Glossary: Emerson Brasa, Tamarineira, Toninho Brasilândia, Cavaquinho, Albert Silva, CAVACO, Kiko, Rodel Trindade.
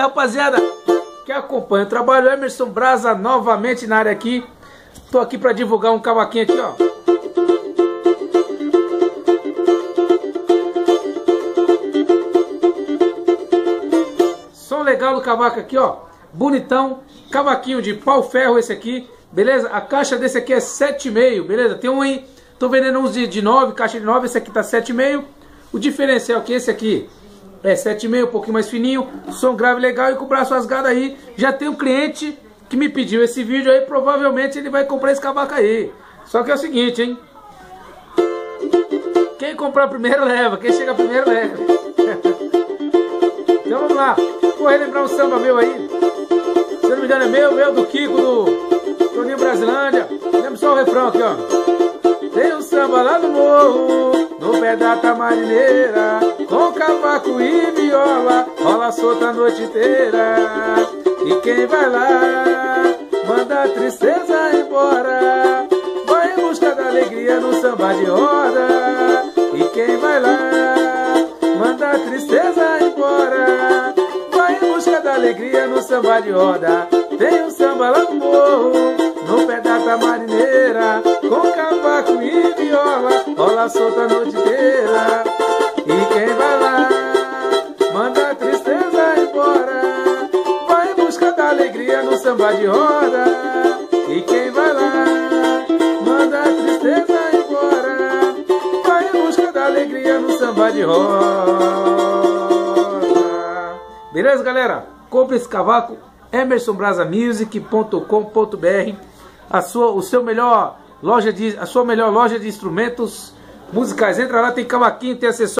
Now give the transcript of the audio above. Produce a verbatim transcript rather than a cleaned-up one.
Rapaziada que acompanha o trabalho, Emerson Brasa novamente na área aqui. Tô aqui pra divulgar um cavaquinho aqui, ó. Som legal do cavaco aqui, ó. Bonitão. Cavaquinho de pau-ferro esse aqui, beleza? A caixa desse aqui é sete e meio, beleza? Tem um aí. Tô vendendo uns de, de nove, caixa de nove. Esse aqui tá sete e meio. O diferencial que esse aqui... é sete e meio, um pouquinho mais fininho, som grave legal e com o braço rasgado aí. Já tem um cliente que me pediu esse vídeo aí, provavelmente ele vai comprar esse cavaco aí. Só que é o seguinte, hein? Quem comprar primeiro leva, quem chega primeiro leva. Então vamos lá, vou relembrar um samba meu aí. Se não me engano é meu, meu, do Kiko, do Toninho Brasilândia. Lembra só o refrão aqui, ó. Tem um samba lá no morro, no pé da Tamarineira, com cavaco e viola, rola solta a noite inteira. E quem vai lá, manda a tristeza embora, vai em busca da alegria no samba de roda. E quem vai lá, manda a tristeza embora, vai em busca da alegria no samba de roda. Tem um samba lá no morro, no pé da Tamarineira, com cavaco e viola, rola solta a noite inteira. E quem vai lá, manda a tristeza embora, vai em busca da alegria no samba de roda. E quem vai lá, manda a tristeza embora, vai em busca da alegria no samba de roda. Beleza, galera? Compre esse cavaco, emerson brasa music ponto com ponto br, a sua, o seu melhor loja de, a sua melhor loja de instrumentos musicais. Entra lá, tem cavaquinho, tem acessórios.